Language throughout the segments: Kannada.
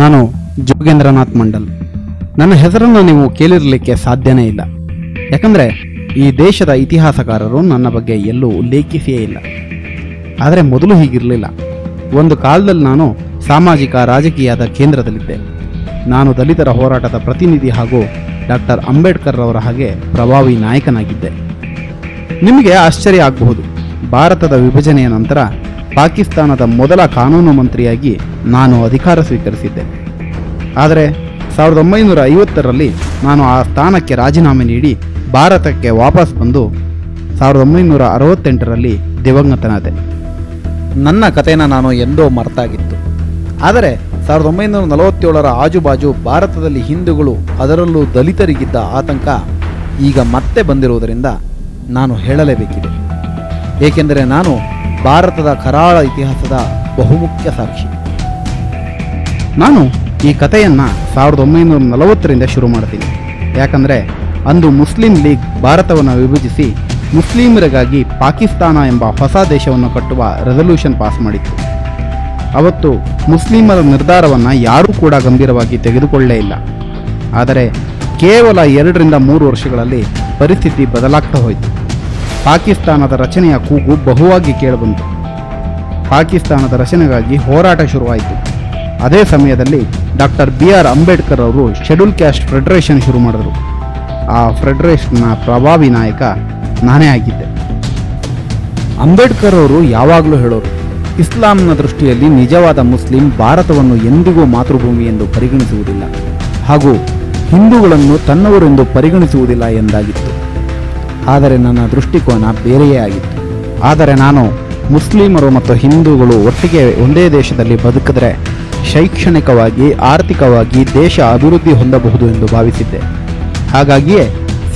ನಾನು ಜೋಗೇಂದ್ರನಾಥ್ ಮಂಡಲ್. ನನ್ನ ಹೆಸರನ್ನು ನೀವು ಕೇಳಿರಲಿಕ್ಕೆ ಸಾಧ್ಯನೇ ಇಲ್ಲ, ಯಾಕಂದರೆ ಈ ದೇಶದ ಇತಿಹಾಸಕಾರರು ನನ್ನ ಬಗ್ಗೆ ಎಲ್ಲೂ ಉಲ್ಲೇಖಿಸಿಯೇ ಇಲ್ಲ. ಆದರೆ ಮೊದಲು ಹೀಗಿರಲಿಲ್ಲ. ಒಂದು ಕಾಲದಲ್ಲಿ ನಾನು ಸಾಮಾಜಿಕ ರಾಜಕೀಯದ ಕೇಂದ್ರದಲ್ಲಿದ್ದೆ. ನಾನು ದಲಿತರ ಹೋರಾಟದ ಪ್ರತಿನಿಧಿ ಹಾಗೂ ಡಾಕ್ಟರ್ ಅಂಬೇಡ್ಕರ್ ಅವರ ಹಾಗೆ ಪ್ರಭಾವಿ ನಾಯಕನಾಗಿದ್ದೆ. ನಿಮಗೆ ಆಶ್ಚರ್ಯ ಆಗಬಹುದು, ಭಾರತದ ವಿಭಜನೆಯ ನಂತರ ಪಾಕಿಸ್ತಾನದ ಮೊದಲ ಕಾನೂನು ಮಂತ್ರಿಯಾಗಿ ನಾನು ಅಧಿಕಾರ ಸ್ವೀಕರಿಸಿದ್ದೆ. ಆದರೆ 1950ರಲ್ಲಿ ನಾನು ಆ ಸ್ಥಾನಕ್ಕೆ ರಾಜೀನಾಮೆ ನೀಡಿ ಭಾರತಕ್ಕೆ ವಾಪಸ್ ಬಂದು 1968ರಲ್ಲಿ ದಿವಂಗತನಾದೆ. ನನ್ನ ಕಥೆನ ನಾನು ಎಂದೋ ಮರೆತಾಗಿತ್ತು. ಆದರೆ 1947ರ ಆಜುಬಾಜು ಭಾರತದಲ್ಲಿ ಹಿಂದೂಗಳು, ಅದರಲ್ಲೂ ದಲಿತರಿಗಿದ್ದ ಆತಂಕ ಈಗ ಮತ್ತೆ ಬಂದಿರುವುದರಿಂದ ನಾನು ಹೇಳಲೇಬೇಕಿದೆ. ಏಕೆಂದರೆ ನಾನು ಭಾರತದ ಕರಾಳ ಇತಿಹಾಸದ ಬಹುಮುಖ್ಯ ಸಾಕ್ಷಿ. ನಾನು ಈ ಕಥೆಯನ್ನು 1940ರಿಂದ ಶುರು ಮಾಡ್ತೀನಿ. ಯಾಕಂದರೆ ಅಂದು ಮುಸ್ಲಿಂ ಲೀಗ್ ಭಾರತವನ್ನು ವಿಭಜಿಸಿ ಮುಸ್ಲಿಮರಿಗಾಗಿ ಪಾಕಿಸ್ತಾನ ಎಂಬ ಹೊಸ ದೇಶವನ್ನು ಕಟ್ಟುವ ರೆಸಲ್ಯೂಷನ್ ಪಾಸ್ ಮಾಡಿತ್ತು. ಅವತ್ತು ಮುಸ್ಲಿಮರ ನಿರ್ಧಾರವನ್ನು ಯಾರೂ ಕೂಡ ಗಂಭೀರವಾಗಿ ತೆಗೆದುಕೊಳ್ಳೇ ಇಲ್ಲ. ಆದರೆ ಕೇವಲ 2 ರಿಂದ 3 ವರ್ಷಗಳಲ್ಲಿ ಪರಿಸ್ಥಿತಿ ಬದಲಾಗ್ತಾ ಹೋಯಿತು. ಪಾಕಿಸ್ತಾನದ ರಚನೆಯ ಕೂಗು ಬಹುವಾಗಿ ಕೇಳಿಬಂತು. ಪಾಕಿಸ್ತಾನದ ರಚನೆಗಾಗಿ ಹೋರಾಟ ಶುರುವಾಯಿತು. ಅದೇ ಸಮಯದಲ್ಲಿ ಡಾಕ್ಟರ್ BR ಅಂಬೇಡ್ಕರ್ ಅವರು ಶೆಡ್ಯೂಲ್ ಕ್ಯಾಸ್ಟ್ ಫೆಡರೇಷನ್ ಶುರು ಮಾಡಿದರು. ಆ ಫೆಡರೇಷನ್ನ ಪ್ರಭಾವಿ ನಾಯಕ ನಾನೇ ಆಗಿದ್ದೆ. ಅಂಬೇಡ್ಕರ್ ಅವರು ಯಾವಾಗಲೂ ಹೇಳೋರು, ಇಸ್ಲಾಂನ ದೃಷ್ಟಿಯಲ್ಲಿ ನಿಜವಾದ ಮುಸ್ಲಿಂ ಭಾರತವನ್ನು ಎಂದಿಗೂ ಮಾತೃಭೂಮಿ ಎಂದು ಪರಿಗಣಿಸುವುದಿಲ್ಲ ಹಾಗೂ ಹಿಂದೂಗಳನ್ನು ತನ್ನವರೆಂದು ಪರಿಗಣಿಸುವುದಿಲ್ಲ ಎಂದಾಗಿತ್ತು. ಆದರೆ ನನ್ನ ದೃಷ್ಟಿಕೋನ ಬೇರೆಯೇ ಆಗಿತ್ತು. ಆದರೆ ನಾನು ಮುಸ್ಲಿಮರು ಮತ್ತು ಹಿಂದೂಗಳು ಒಟ್ಟಿಗೆ ಒಂದೇ ದೇಶದಲ್ಲಿ ಬದುಕಿದ್ರೆ ಶೈಕ್ಷಣಿಕವಾಗಿ, ಆರ್ಥಿಕವಾಗಿ ದೇಶ ಅಭಿವೃದ್ಧಿ ಹೊಂದಬಹುದು ಎಂದು ಭಾವಿಸಿದ್ದೆ. ಹಾಗಾಗಿಯೇ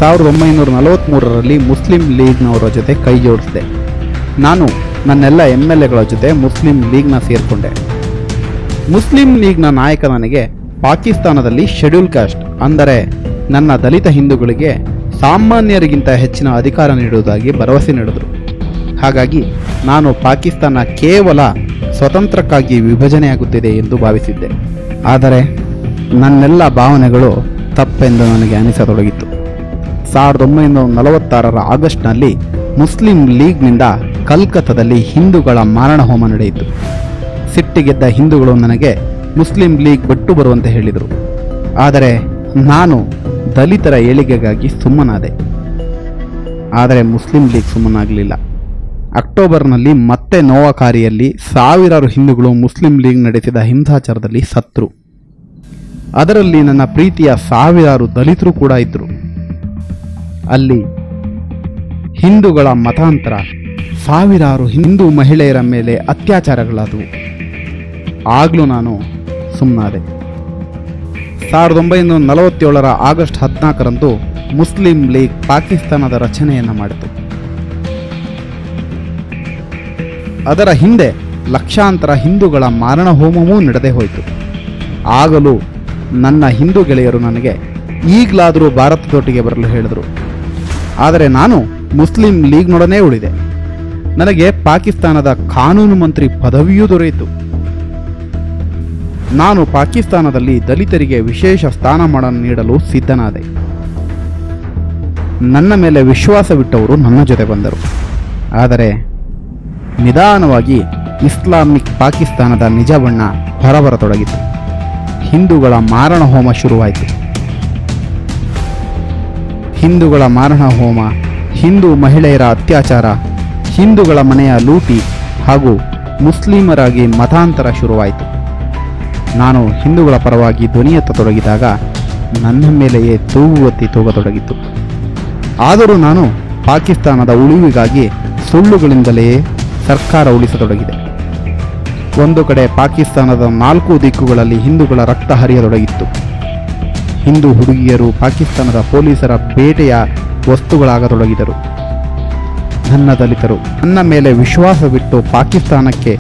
1943ರಲ್ಲಿ ಮುಸ್ಲಿಂ ಲೀಗ್ನವರ ಜೊತೆ ಕೈ ಜೋಡಿಸಿದೆ. ನಾನು ನನ್ನೆಲ್ಲ MLA ಗಳ ಜೊತೆ ಮುಸ್ಲಿಂ ಲೀಗ್ನ ಸೇರಿಕೊಂಡೆ. ಮುಸ್ಲಿಂ ಲೀಗ್ನ ನಾಯಕ ನನಗೆ ಪಾಕಿಸ್ತಾನದಲ್ಲಿ ಶೆಡ್ಯೂಲ್ ಕ್ಯಾಸ್ಟ್ ಅಂದರೆ ನನ್ನ ದಲಿತ ಹಿಂದೂಗಳಿಗೆ ಸಾಮಾನ್ಯರಿಗಿಂತ ಹೆಚ್ಚಿನ ಅಧಿಕಾರ ನೀಡುವುದಾಗಿ ಭರವಸೆ ನೀಡಿದರು. ಹಾಗಾಗಿ ನಾನು ಪಾಕಿಸ್ತಾನ ಕೇವಲ ಸ್ವತಂತ್ರಕ್ಕಾಗಿ ವಿಭಜನೆಯಾಗುತ್ತಿದೆ ಎಂದು ಭಾವಿಸಿದ್ದೆ. ಆದರೆ ನನ್ನೆಲ್ಲ ಭಾವನೆಗಳು ತಪ್ಪೆಂದು ನನಗೆ ಅನಿಸತೊಡಗಿತ್ತು. 1946ರ ಆಗಸ್ಟ್ನಲ್ಲಿ ಮುಸ್ಲಿಂ ಲೀಗ್ನಿಂದ ಕಲ್ಕತ್ತಾದಲ್ಲಿ ಹಿಂದೂಗಳ ಮಾರಣಹೋಮ ನಡೆಯಿತು. ಸಿಟ್ಟಿಗೆದ್ದ ಹಿಂದೂಗಳು ನನಗೆ ಮುಸ್ಲಿಂ ಲೀಗ್ ಬಿಟ್ಟು ಬರುವಂತೆ ಹೇಳಿದರು. ಆದರೆ ನಾನು ದಲಿತರ ಏಳಿಗೆಗಾಗಿ ಸುಮ್ಮನಾದೆ. ಆದರೆ ಮುಸ್ಲಿಂ ಲೀಗ್ ಸುಮ್ಮನಾಗಲಿಲ್ಲ. ಅಕ್ಟೋಬರ್ನಲ್ಲಿ ಮತ್ತೆ ನೋವಾಕಾರಿಯಲ್ಲಿ ಸಾವಿರಾರು ಹಿಂದೂಗಳು ಮುಸ್ಲಿಂ ಲೀಗ್ ನಡೆಸಿದ ಹಿಂಸಾಚಾರದಲ್ಲಿ ಸತ್ತರು. ಅದರಲ್ಲಿ ನನ್ನ ಪ್ರೀತಿಯ ಸಾವಿರಾರು ದಲಿತರು ಕೂಡ ಇದ್ದರು. ಅಲ್ಲಿ ಹಿಂದೂಗಳ ಮತಾಂತರ, ಸಾವಿರಾರು ಹಿಂದೂ ಮಹಿಳೆಯರ ಮೇಲೆ ಅತ್ಯಾಚಾರಗಳಾದವು. ಆಗಲೂ ನಾನು ಸುಮ್ಮನಾದೆ. 1947ರ ಆಗಸ್ಟ್ 14ರಂದು ಮುಸ್ಲಿಂ ಲೀಗ್ ಪಾಕಿಸ್ತಾನದ ರಚನೆಯನ್ನು ಮಾಡಿತು. ಅದರ ಹಿಂದೆ ಲಕ್ಷಾಂತರ ಹಿಂದೂಗಳ ಮಾರಣಹೋಮವೂ ನಡೆದೇ ಹೋಯಿತು. ಆಗಲೂ ನನ್ನ ಹಿಂದೂ ಗೆಳೆಯರು ನನಗೆ ಈಗಲಾದರೂ ಭಾರತದೊಟ್ಟಿಗೆ ಬರಲು ಹೇಳಿದರು. ಆದರೆ ನಾನು ಮುಸ್ಲಿಂ ಲೀಗ್ನೊಡನೆ ಉಳಿದೆ. ನನಗೆ ಪಾಕಿಸ್ತಾನದ ಕಾನೂನು ಮಂತ್ರಿ ಪದವಿಯೂ ದೊರೆಯಿತು. ನಾನು ಪಾಕಿಸ್ತಾನದಲ್ಲಿ ದಲಿತರಿಗೆ ವಿಶೇಷ ಸ್ಥಾನಮಾನ ನೀಡಲು ಸಿದ್ಧನಾದೆ. ನನ್ನ ಮೇಲೆ ವಿಶ್ವಾಸವಿಟ್ಟವರು ನನ್ನ ಜೊತೆ ಬಂದರು. ಆದರೆ ನಿಧಾನವಾಗಿ ಇಸ್ಲಾಮಿಕ್ ಪಾಕಿಸ್ತಾನದ ನಿಜ ಬಣ್ಣ ಹೊರಬರತೊಡಗಿತು. ಹಿಂದೂಗಳ ಮಾರಣಹೋಮ ಶುರುವಾಯಿತು. ಹಿಂದೂಗಳ ಮಾರಣಹೋಮ, ಹಿಂದೂ ಮಹಿಳೆಯರ ಅತ್ಯಾಚಾರ, ಹಿಂದೂಗಳ ಮನೆಯ ಲೂಟಿ ಹಾಗೂ ಮುಸ್ಲಿಮರಾಗಿ ಮತಾಂತರ ಶುರುವಾಯಿತು. ನಾನು ಹಿಂದೂಗಳ ಪರವಾಗಿ ಧ್ವನಿಯೆತ್ತತೊಡಗಿದಾಗ ನನ್ನ ಮೇಲೆಯೇ ತೂಗತೊಡಗಿತು. ಆದರೂ ನಾನು ಪಾಕಿಸ್ತಾನದ ಉಳಿವಿಗಾಗಿ ಸುಳ್ಳುಗಳಿಂದಲೇ ಸರ್ಕಾರ ಉಳಿಸತೊಡಗಿದೆ. ಒಂದು ಕಡೆ ಪಾಕಿಸ್ತಾನದ 4 ದಿಕ್ಕುಗಳಲ್ಲಿ ಹಿಂದೂಗಳ ರಕ್ತ ಹರಿಯತೊಡಗಿತ್ತು. ಹಿಂದೂ ಹುಡುಗಿಯರು ಪಾಕಿಸ್ತಾನದ ಪೊಲೀಸರ ಬೇಟೆಯ ವಸ್ತುಗಳಾಗತೊಡಗಿದರು. ನನ್ನ ದಲಿತರು, ನನ್ನ ಮೇಲೆ ವಿಶ್ವಾಸವಿಟ್ಟು ಪಾಕಿಸ್ತಾನಕ್ಕೆ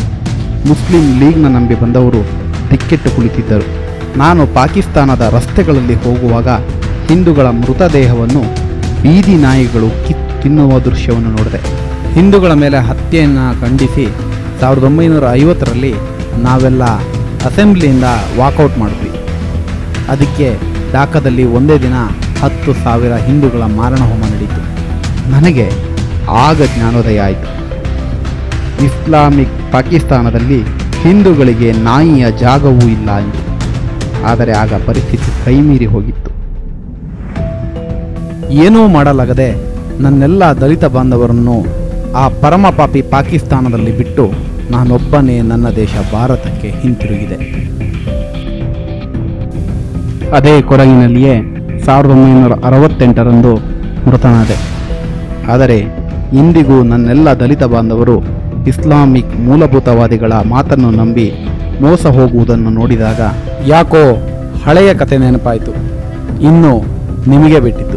ಮುಸ್ಲಿಂ ಲೀಗ್ನ ನಂಬಿ ಬಂದವರು ದಿಕ್ಕೆಟ್ಟು ಕುಳಿತಿದ್ದರು. ನಾನು ಪಾಕಿಸ್ತಾನದ ರಸ್ತೆಗಳಲ್ಲಿ ಹೋಗುವಾಗ ಹಿಂದೂಗಳ ಮೃತದೇಹವನ್ನು ಬೀದಿ ನಾಯಿಗಳು ತಿನ್ನುವ ದೃಶ್ಯವನ್ನು ನೋಡಿದೆ. ಹಿಂದೂಗಳ ಮೇಲೆ ಹತ್ಯೆಯನ್ನು ಖಂಡಿಸಿ 1950ರಲ್ಲಿ ನಾವೆಲ್ಲ ಅಸೆಂಬ್ಲಿಯಿಂದ ವಾಕೌಟ್ ಮಾಡಿದ್ವಿ. ಅದಕ್ಕೆ ಢಾಕಾದಲ್ಲಿ ಒಂದೇ ದಿನ 10,000 ಹಿಂದೂಗಳ ಮಾರಣ ಹೋಮ ನಡೆಯಿತು. ನನಗೆ ಆಗ ಜ್ಞಾನೋದಯ ಆಯಿತು. ಇಸ್ಲಾಮಿಕ್ ಪಾಕಿಸ್ತಾನದಲ್ಲಿ ಹಿಂದೂಗಳಿಗೆ ನಾಯಿಯ ಜಾಗವೂ ಇಲ್ಲ ಅಂತ. ಆದರೆ ಆಗ ಪರಿಸ್ಥಿತಿ ಕೈಮೀರಿ ಹೋಗಿತ್ತು. ಏನೂ ಮಾಡಲಾಗದೆ ನನ್ನೆಲ್ಲ ದಲಿತ ಬಾಂಧವರನ್ನು ಆ ಪರಮಪಾಪಿ ಪಾಕಿಸ್ತಾನದಲ್ಲಿ ಬಿಟ್ಟು ನಾನೊಬ್ಬನೇ ನನ್ನ ದೇಶ ಭಾರತಕ್ಕೆ ಹಿಂತಿರುಗಿದೆ. ಅದೇ ಕೊಡಗಿನಲ್ಲಿಯೇ 1968ರಂದು ಮೃತನಾದೆ. ಆದರೆ ಇಂದಿಗೂ ನನ್ನೆಲ್ಲ ದಲಿತ ಬಾಂಧವರು ಇಸ್ಲಾಮಿಕ್ ಮೂಲಭೂತವಾದಿಗಳ ಮಾತನ್ನು ನಂಬಿ ಮೋಸ ಹೋಗುವುದನ್ನು ನೋಡಿದಾಗ ಯಾಕೋ ಹಳೆಯ ಕತೆ ನೆನಪಾಯಿತು. ಇನ್ನು ನಿಮಗೆ ಬಿಟ್ಟಿದೆ.